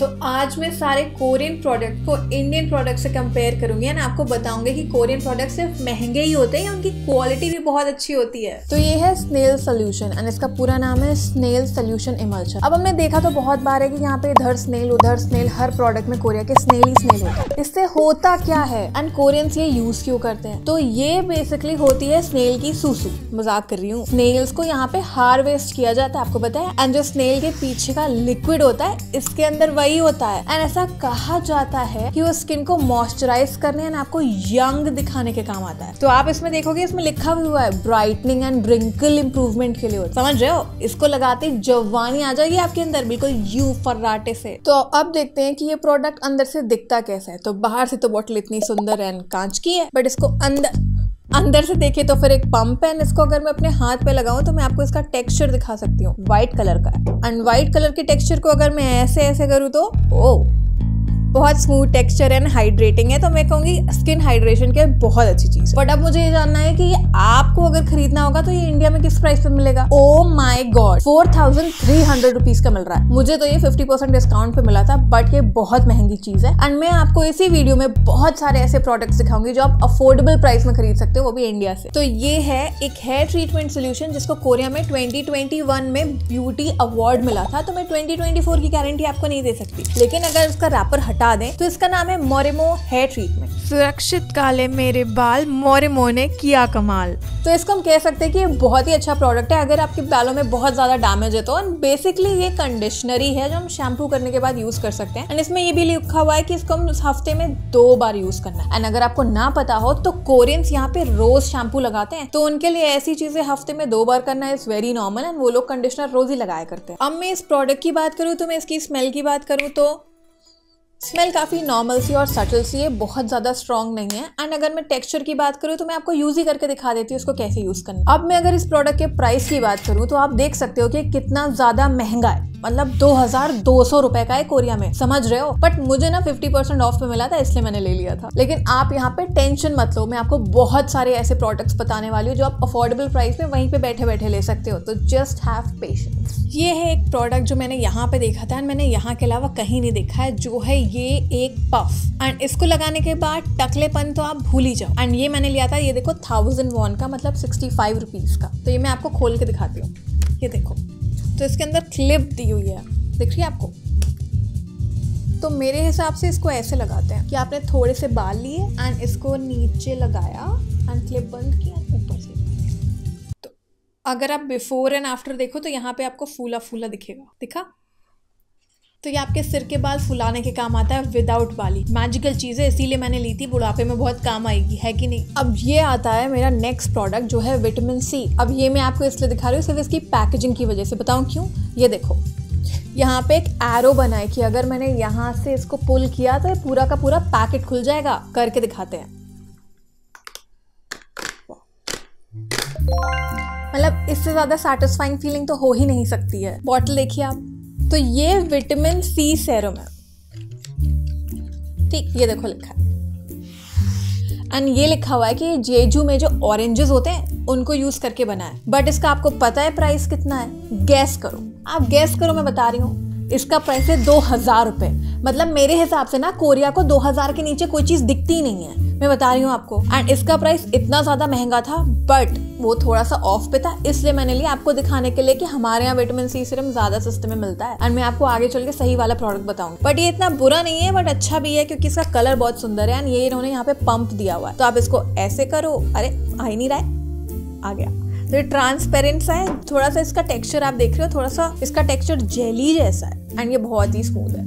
तो आज मैं सारे कोरियन प्रोडक्ट को इंडियन प्रोडक्ट से कंपेयर करूंगी एंड आपको बताऊंगी कि कोरियन प्रोडक्ट सिर्फ महंगे ही होते हैं या उनकी क्वालिटी भी बहुत अच्छी होती है। तो ये है स्नेल सोल्यूशन एंड इसका पूरा नाम है स्नेल सोल्यूशन इमर्शन। अब हमने देखा तो बहुत बार है कि यहाँ पे इधर स्नेल उधर स्नेल, हर प्रोडक्ट में कोरिया के स्नेल ही स्नेल होता है। इससे होता क्या है एंड कोरियंस ये यूज क्यों करते हैं? तो ये बेसिकली होती है स्नेल की सूसू। मजाक कर रही हूँ। स्नेल्स को यहाँ पे हार्वेस्ट किया जाता है, आपको पता है, एंड जो स्नेल के पीछे का लिक्विड होता है इसके अंदर होता है एंड ऐसा कहा जाता है कि वो स्किन को मॉइस्चराइज करने एंड आपको यंग दिखाने के काम आता है। तो आप इसमें देखोगे इसमें लिखा भी हुआ है ब्राइटनिंग एंड रिंकल इंप्रूवमेंट के लिए होता है। समझ रहे हो? इसको लगाते जवानी आ जाएगी आपके अंदर, बिल्कुल यू फर्राटे से। तो अब देखते हैं कि ये प्रोडक्ट अंदर से दिखता कैसा है। तो बाहर से तो बोतल इतनी सुंदर एंड कांच की है, बट इसको अंदर से देखे तो फिर एक पंप है। इसको अगर मैं अपने हाथ पे लगाऊं तो मैं आपको इसका टेक्सचर दिखा सकती हूँ, व्हाइट कलर का है एंड व्हाइट कलर के टेक्सचर को अगर मैं ऐसे ऐसे करूँ तो ओ बहुत स्मूथ टेक्सचर एंड हाइड्रेटिंग है। तो मैं कहूँगी स्किन हाइड्रेशन के बहुत अच्छी चीज है। बट अब मुझे ये जानना है कि ये आपको अगर खरीदना होगा तो ये इंडिया में किस प्राइस पे मिलेगा। ओ माय गॉड, 4300 रुपीज का मिल रहा है। मुझे तो ये 50% डिस्काउंट पे मिला था, बट ये बहुत महंगी चीज है एंड मैं आपको इसी वीडियो में बहुत सारे ऐसे प्रोडक्ट्स दिखाऊंगी जो आप अफोर्डेबल प्राइस में खरीद सकते हो, वो भी इंडिया से। तो ये है एक हेयर ट्रीटमेंट सोल्यूशन जिसको कोरिया में 2021 में ब्यूटी अवार्ड मिला था। तो मैं 2024 की गारंटी आपको नहीं दे सकती, लेकिन अगर उसका रैपर बता दें तो इसका नाम है मोरिमो हेयर ट्रीटमेंट। सुरक्षित काले मेरे बाल, मोरिमो ने किया कमाल। तो इसको हम कह सकते हैं कि बहुत ही अच्छा प्रोडक्ट है अगर आपके बालों में बहुत ज्यादा डैमेज है तो। एंड बेसिकली ये कंडीशनर ही है जो हम शैम्पू करने के बाद यूज कर सकते हैं एंड इसमें ये भी लिखा हुआ है कि इसको हम हफ्ते में 2 बार यूज करना है। एंड अगर आपको ना पता हो तो कोरियंस यहाँ पे रोज शैम्पू लगाते हैं, तो उनके लिए ऐसी चीजें हफ्ते में 2 बार करना इज वेरी नॉर्मल एंड वो लोग कंडीशनर रोज ही लगाया करते हैं। अब मैं इस प्रोडक्ट की बात करूँ तो मैं इसकी स्मेल की बात करूँ तो स्मेल काफ़ी नॉर्मल सी और सटल सी है, बहुत ज़्यादा स्ट्रॉन्ग नहीं है। एंड अगर मैं टेक्सचर की बात करूँ तो मैं आपको यूज़ ही करके दिखा देती हूँ इसको कैसे यूज़ करना। अब मैं अगर इस प्रोडक्ट के प्राइस की बात करूँ तो आप देख सकते हो कि कितना ज़्यादा महंगा है, मतलब 2200 रुपए का है कोरिया में, समझ रहे हो। बट मुझे ना 50% ऑफ पे मिला था इसलिए मैंने ले लिया था। लेकिन आप यहाँ पे टेंशन मत लो, मैं आपको बहुत सारे ऐसे प्रोडक्ट्स बताने वाली हूँ जो आप अफोर्डेबल प्राइस में वहीं पे बैठे बैठे ले सकते हो। तो जस्ट हैव पेशेंस। ये है एक प्रोडक्ट जो मैंने यहाँ पे देखा था एंड मैंने यहाँ के अलावा कहीं नहीं देखा है, जो है ये एक पफ एंड इसको लगाने के बाद टकलेपन तो आप भूल ही जाओ। एंड ये मैंने लिया था, ये देखो 1000 वॉन का, मतलब 65 रुपीज का। तो ये मैं आपको खोल के दिखाती हूँ, ये देखो। तो इसके अंदर क्लिप दी हुई है, दिख रही है आपको। तो मेरे हिसाब से इसको ऐसे लगाते हैं कि आपने थोड़े से बाल लिए एंड इसको नीचे लगाया एंड क्लिप बंद किया ऊपर से। तो अगर आप बिफोर एंड आफ्टर देखो तो यहाँ पे आपको फूला फूला दिखेगा, दिखा? तो ये आपके सिर के बाल फुलाने के काम आता है विदाउट बाली। मैजिकल चीज़ है, इसीलिए मैंने ली थी, बुढ़ापे में बहुत काम आएगी, है कि नहीं। अब ये आता है मेरा नेक्स्ट प्रोडक्ट जो है विटामिन सी। अब ये मैं आपको इसलिए दिखा रही हूँ सिर्फ इसकी पैकेजिंग की वजह से, बताऊँ क्यों। ये देखो यहाँ पे एक एरो बना है कि अगर मैंने यहाँ से इसको पुल किया तो ये पूरा का पूरा पैकेट खुल जाएगा। करके दिखाते हैं, मतलब इससे ज़्यादा सैटिस्फाइंग फीलिंग तो हो ही नहीं सकती है। बॉटल देखिए आप। तो ये विटामिन सी सीरम है, ठीक, ये देखो लिखा है। एंड ये लिखा हुआ है कि जेजू में जो ऑरेंजेस होते हैं उनको यूज करके बना है। बट इसका आपको पता है प्राइस कितना है? गैस करो, आप गैस करो, मैं बता रही हूँ। इसका प्राइस है 2000 रुपए। मतलब मेरे हिसाब से ना कोरिया को 2000 के नीचे कोई चीज दिखती ही नहीं है, मैं बता रही हूँ आपको। एंड इसका प्राइस इतना ज्यादा महंगा था बट वो थोड़ा सा ऑफ पे था, इसलिए मैंने लिया आपको दिखाने के लिए कि हमारे यहाँ विटामिन सी सीरम ज्यादा सस्ते में मिलता है। एंड मैं आपको आगे चल के सही वाला प्रोडक्ट बताऊंगी। बट ये इतना बुरा नहीं है, बट अच्छा भी है क्योंकि इसका कलर बहुत सुंदर है एंड ये इन्होंने यहाँ पे पंप दिया हुआ है। तो आप इसको ऐसे करो, अरे आ ही नहीं रहा है, आ गया। तो ये ट्रांसपेरेंट सा है, थोड़ा सा इसका टेक्सचर आप देख रहे हो, थोड़ा सा इसका टेक्सचर जेली जैसा है एंड ये बहुत ही स्मूथ है।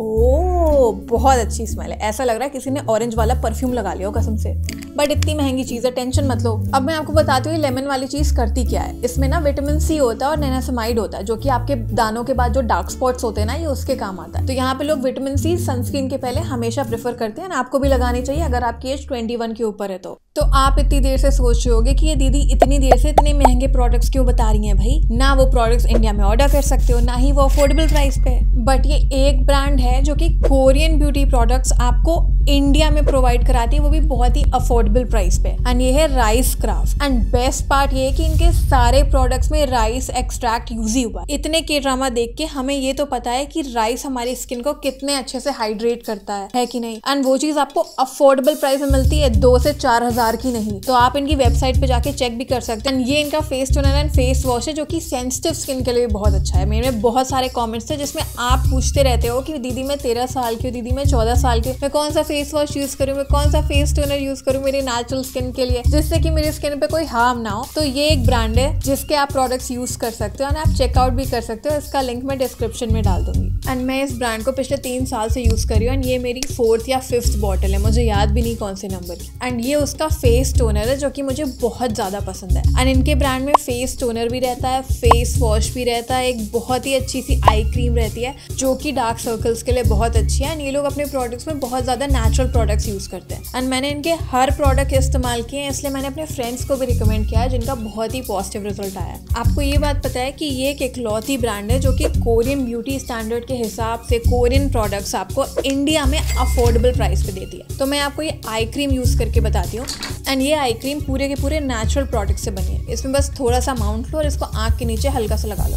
ओ बहुत अच्छी स्मेल है, ऐसा लग रहा है किसी ने ऑरेंज वाला परफ्यूम लगा लिया हो कसम से। बट इतनी महंगी चीज़ है, टेंशन मत लो। अब मैं आपको बताती हूँ लेमन वाली चीज़ करती क्या है। इसमें ना विटामिन सी होता है और नेनासामाइड होता है, जो कि आपके दानों के बाद जो डार्क स्पॉट्स होते हैं ना, ये उसके काम आता है। तो यहाँ पे लोग विटामिन सी सनस्क्रीन के पहले हमेशा प्रेफर करते हैं, आपको भी लगानी चाहिए अगर आपकी एज 21 के ऊपर है तो। तो आप इतनी देर से सोच रहे होगे कि ये दीदी इतनी देर से इतने महंगे प्रोडक्ट्स क्यों बता रही हैं। भाई ना वो प्रोडक्ट्स इंडिया में ऑर्डर कर सकते हो, ना ही वो अफोर्डेबल प्राइस पे। बट ये एक ब्रांड है जो कि कोरियन ब्यूटी प्रोडक्ट्स आपको इंडिया में प्रोवाइड कराती है, वो भी बहुत ही अफोर्डेबल अफोर्डेबल प्राइस पे। एंड ये है rice craft. And best part ये है कि इनके सारे प्रोडक्ट्स में राइस एक्सट्रैक्ट यूज ही हुआ। इतने के ड्रामा देख के हमें ये तो पता है कि राइस हमारी स्किन को कितने अच्छे से हाइड्रेट करता है कि नहीं। एंड वो चीज आपको अफोर्डेबल प्राइस में मिलती है, 2 से 4 हजार की नहीं। तो आप इनकी वेबसाइट पे जाके चेक भी कर सकते हैं। ये इनका face toner and face wash है जो कि सेंसिटिव स्किन के लिए बहुत अच्छा है। मेरे में बहुत सारे कमेंट्स थे जिसमें आप पूछते रहते हो कि दीदी मैं 13 साल की हूँ, दीदी मैं 14 साल की, मैं कौन सा फेस वॉश यूज करूँ, मैं कौन सा फेस टोनर यूज करूँ मेरी नेचुरल स्किन के लिए, जिससे कि मेरी स्किन पे कोई हार्म ना हो। तो ये एक ब्रांड है जिसके आप प्रोडक्ट्स यूज कर सकते हो एंड आप चेकआउट भी कर सकते हो। इसका लिंक मैं डिस्क्रिप्शन में डाल दूंगी। एंड मैं इस ब्रांड को पिछले 3 साल से यूज कर रही हूँ एंड ये मेरी 4th या 5th बॉटल है, मुझे याद भी नहीं कौन से नंबर। एंड ये उसका फेस टोनर है जो कि मुझे बहुत ज्यादा पसंद है। एंड इनके ब्रांड में फेस टोनर भी रहता है, फेस वॉश भी रहता है, एक बहुत ही अच्छी सी आई क्रीम रहती है जो कि डार्क सर्कल्स के लिए बहुत अच्छी है। एंड ये लोग अपने प्रोडक्ट्स में बहुत ज्यादा नेचुरल प्रोडक्ट्स यूज करते हैं। एंड मैंने इनके हर प्रोडक्ट इस्तेमाल किए हैं, इसलिए मैंने अपने फ्रेंड्स को भी रिकमेंड किया है जिनका बहुत ही पॉजिटिव रिजल्ट आया। आपको ये बात पता है कि ये एक इकलौती ब्रांड है जो कि कोरियन ब्यूटी स्टैंडर्ड के हिसाब से कोरियन प्रोडक्ट्स आपको इंडिया में अफोर्डेबल प्राइस पे देती है। तो मैं आपको ये आई क्रीम यूज करके बताती हूँ। एंड ये आई क्रीम पूरे के पूरे नेचुरल प्रोडक्ट से बनी है। इसमें बस थोड़ा सा अमाउंट लो और इसको आंख के नीचे हल्का सा लगा लो,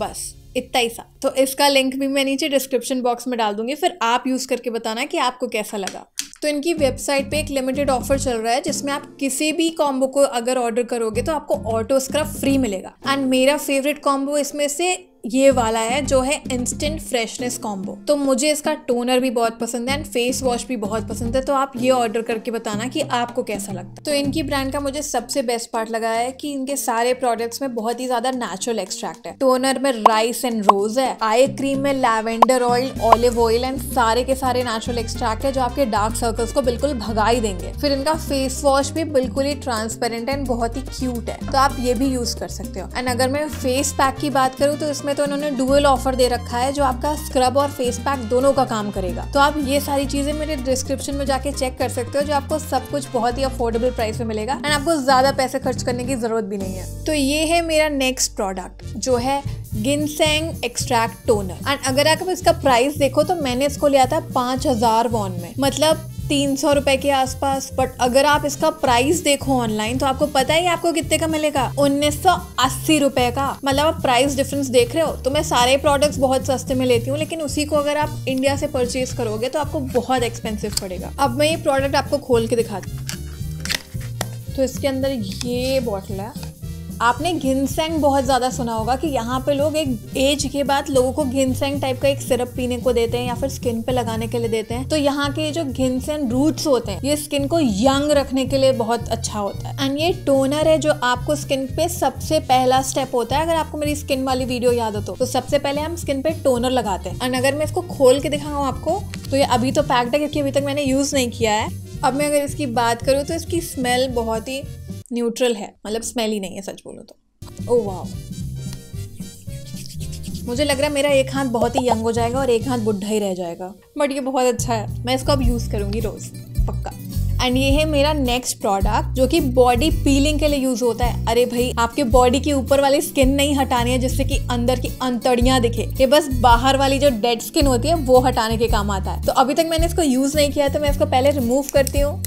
बस इतना ही सा। तो इसका लिंक भी मैं नीचे डिस्क्रिप्शन बॉक्स में डाल दूंगी, फिर आप यूज करके बताना कि आपको कैसा लगा। तो इनकी वेबसाइट पे एक लिमिटेड ऑफर चल रहा है जिसमें आप किसी भी कॉम्बो को अगर ऑर्डर करोगे तो आपको ऑटो स्क्रब फ्री मिलेगा। एंड मेरा फेवरेट कॉम्बो इसमें से ये वाला है जो है इंस्टेंट फ्रेशनेस कॉम्बो। तो मुझे इसका टोनर भी बहुत पसंद है एंड फेस वॉश भी बहुत पसंद है। तो आप ये ऑर्डर करके बताना कि आपको कैसा लगता है। तो इनकी ब्रांड का मुझे सबसे बेस्ट पार्ट लगा है कि इनके सारे प्रोडक्ट्स में बहुत ही ज्यादा नेचुरल एक्सट्रैक्ट है। टोनर में राइस एंड रोज है, आई क्रीम में lavender oil, olive oil and सारे के सारे नेचुरल एक्सट्रैक्ट है जो आपके डार्क सर्कल्स को बिल्कुल भगा ही देंगे। फिर इनका फेस वॉश भी बिल्कुल ही ट्रांसपेरेंट एंड बहुत ही क्यूट है, तो आप ये भी यूज कर सकते हो। एंड अगर मैं फेस पैक की बात करूँ तो इसमें तो इन्होंने डुअल ऑफर दे रखा है जो आपका स्क्रब और फेस पैक दोनों का काम करेगा। तो आप ये सारी चीजें मेरे डिस्क्रिप्शन में जाके चेक कर सकते हो, जो आपको सब कुछ बहुत ही अफोर्डेबल प्राइस में मिलेगा एंड आपको ज्यादा पैसे खर्च करने की जरूरत भी नहीं है। तो ये है मेरा नेक्स्ट प्रोडक्ट जो है गिनसेंग एक्सट्रैक्ट टोनर। एंड अगर आप इसका प्राइस देखो तो मैंने इसको लिया था 5000 वॉन में, मतलब 300 रुपए के आसपास। बट अगर आप इसका प्राइस देखो ऑनलाइन तो आपको पता ही आपको कितने का मिलेगा, 1980 रुपए का। मतलब आप प्राइस डिफरेंस देख रहे हो। तो मैं सारे प्रोडक्ट्स बहुत सस्ते में लेती हूँ, लेकिन उसी को अगर आप इंडिया से परचेज करोगे तो आपको बहुत एक्सपेंसिव पड़ेगा। अब मैं ये प्रोडक्ट आपको खोल के दिखाती हूँ। तो इसके अंदर ये बॉटल है। आपने घिनसेंग बहुत ज़्यादा सुना होगा कि यहाँ पे लोग एक एज के बाद लोगों को घिनसेंग टाइप का एक सिरप पीने को देते हैं या फिर स्किन पे लगाने के लिए देते हैं। तो यहाँ के जो घिनसेंग रूट्स होते हैं ये स्किन को यंग रखने के लिए बहुत अच्छा होता है। एंड ये टोनर है जो आपको स्किन पे सबसे पहला स्टेप होता है। अगर आपको मेरी स्किन वाली वीडियो याद हो तो सबसे पहले हम स्किन पे टोनर लगाते हैं। एंड अगर मैं इसको खोल के दिखाऊँ आपको तो ये अभी तो पैक्ड है क्योंकि अभी तक मैंने यूज़ नहीं किया है। अब मैं अगर इसकी बात करूँ तो इसकी स्मेल बहुत ही न्यूट्रल है, मतलब स्मेल ही नहीं है सच बोलो तो। ओ वाव, मुझे लग रहा है मेरा एक हाथ बहुत ही यंग हो जाएगा और एक हाथ बुढ़ा ही रह जाएगा, बट ये बहुत अच्छा है। मैं इसको अब यूज़ करूँगी रोज़ पक्का। एंड ये है मेरा नेक्स्ट प्रोडक्ट जो कि बॉडी पीलिंग के लिए यूज होता है। अरे भाई, आपके बॉडी की ऊपर वाली स्किन नहीं हटानी है जिससे कि अंदर की अंतड़ियां दिखे, ये बस बाहर वाली जो डेड स्किन होती है वो हटाने के काम आता है। तो अभी तक मैंने इसको यूज नहीं किया है, तो मैं इसको पहले रिमूव करती हूँ।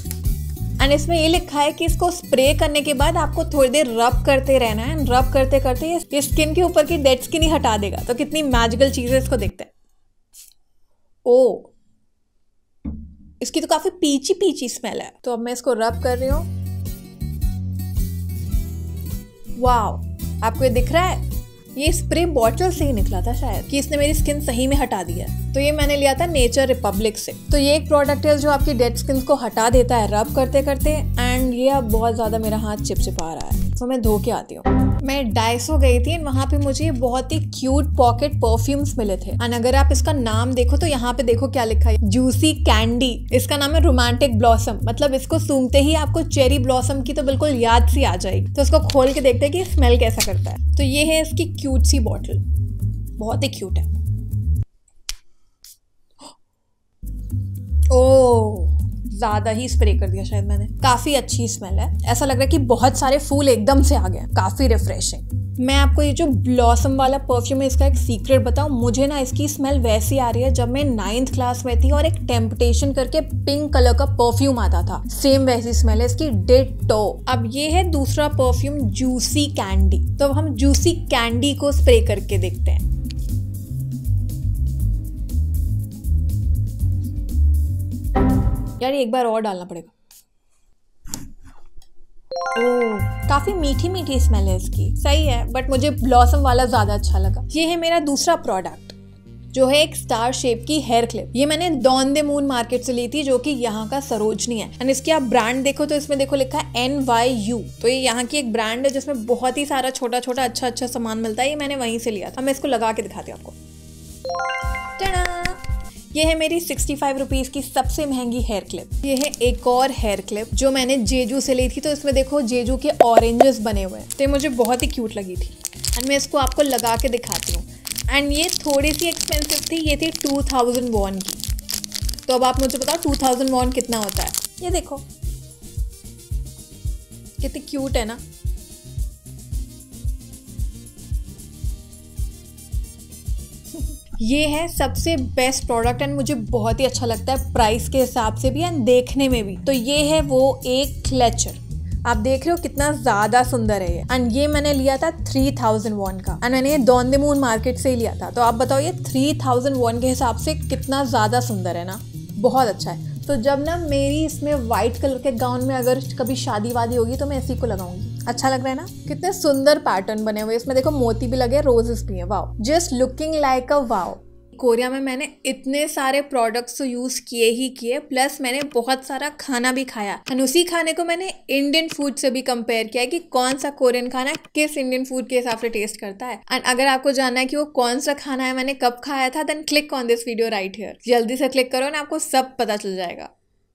एंड इसमें ये लिखा है कि इसको स्प्रे करने के बाद आपको थोड़ी देर रब करते रहना है। रब करते करते ये स्किन के ऊपर की डेड स्किन ही हटा देगा। तो कितनी मैजिकल चीज है, इसको देखते हैं। ओ, इसकी तो काफी पीची पीची स्मेल है। तो अब मैं इसको रब कर रही हूँ। वाव, आपको ये दिख रहा है? ये स्प्रे बॉटल से ही निकला था शायद, कि इसने मेरी स्किन सही में हटा दिया। तो ये मैंने लिया था नेचर रिपब्लिक से। तो ये एक प्रोडक्ट है जो आपकी डेड स्किन को हटा देता है रब करते करते। एंड ये अब बहुत ज्यादा मेरा हाथ चिपचिपा रहा है, तो मैं धो के आती हूँ। मैं डाइसो गई थी एंड वहाँ पे मुझे बहुत ही क्यूट पॉकेट परफ्यूम्स मिले थे। एंड अगर आप इसका नाम देखो तो यहाँ पे देखो क्या लिखा है, जूसी कैंडी। इसका नाम है रोमांटिक ब्लॉसम, मतलब इसको सूंघते ही आपको चेरी ब्लॉसम की तो बिल्कुल याद सी आ जाएगी। तो इसको खोल के देखते हैं कि स्मेल कैसा करता है। तो ये है इसकी क्यूट सी बॉटल, बहुत ही क्यूट है। ओ ज़्यादा ही स्प्रे कर दिया शायद मैंने। काफ़ी अच्छी स्मेल है, ऐसा लग रहा है कि बहुत सारे फूल एकदम से आ गए, काफ़ी रिफ्रेशिंग। मैं आपको ये जो ब्लॉसम वाला परफ्यूम है इसका एक सीक्रेट बताऊँ, मुझे ना इसकी स्मेल वैसी आ रही है जब मैं 9th क्लास में थी और एक टेम्पटेशन करके पिंक कलर का परफ्यूम आता था, सेम वैसी स्मेल है इसकी, डिटो। अब ये है दूसरा परफ्यूम जूसी कैंडी, तो अब हम जूसी कैंडी को स्प्रे करके देखते हैं। यार एक बार और डालना पड़ेगा। काफी मीठी मीठी स्मेल है इसकी, सही है, बट मुझे ब्लॉसम वाला ज्यादा अच्छा लगा। ये है मेरा दूसरा प्रोडक्ट जो है एक स्टार शेप की हेयर क्लिप। ये मैंने डॉन द मून मार्केट से ली थी जो कि यहाँ का सरोजनी है। एंड इसकी आप ब्रांड देखो तो इसमें देखो लिखा है NYU, तो ये यहाँ की एक ब्रांड है जिसमें बहुत ही सारा छोटा छोटा अच्छा अच्छा सामान मिलता है। ये मैंने वहीं से लिया था। मैं इसको लगा के दिखाती हूँ आपको। ये है मेरी 65 रुपीज़ की सबसे महंगी हेयर क्लिप। ये है एक और हेयर क्लिप जो मैंने जेजू से ली थी, तो इसमें देखो जेजू के ऑरेंजेस बने हुए हैं, तो ये मुझे बहुत ही क्यूट लगी थी। एंड मैं इसको आपको लगा के दिखाती हूँ। एंड ये थोड़ी सी एक्सपेंसिव थी, ये थी 2000 वॉन की। तो अब आप मुझे बताओ 2000 वॉन कितना होता है। ये देखो कितनी क्यूट है ना। ये है सबसे बेस्ट प्रोडक्ट एंड मुझे बहुत ही अच्छा लगता है प्राइस के हिसाब से भी एंड देखने में भी। तो ये है वो एक क्लचर, आप देख रहे हो कितना ज़्यादा सुंदर है ये। एंड ये मैंने लिया था 3000 वॉन का एंड मैंने ये डॉन द मून मार्केट से ही लिया था। तो आप बताओ ये 3000 वॉन के हिसाब से कितना ज़्यादा सुंदर है ना, बहुत अच्छा है। तो जब ना मेरी इसमें वाइट कलर के गाउन में अगर कभी शादी वादी होगी तो मैं इसी को लगाऊंगी। अच्छा लग रहा है ना, कितने सुंदर पैटर्न बने हुए, इसमें देखो मोती भी लगे, रोजेस भी हैं। Wow, just looking like a wow. Korea में मैंने इतने सारे प्रोडक्ट्स तो यूज़ किए ही किए, प्लस मैंने बहुत सारा खाना भी खाया और उसी खाने को मैंने इंडियन फूड से भी कंपेयर किया कि कौन सा कोरियन खाना किस इंडियन फूड के हिसाब से टेस्ट करता है। एंड अगर आपको जानना है कि वो कौन सा खाना है मैंने कब खाया था, then click on this video right here. जल्दी से क्लिक करो ना, आपको सब पता चल जाएगा।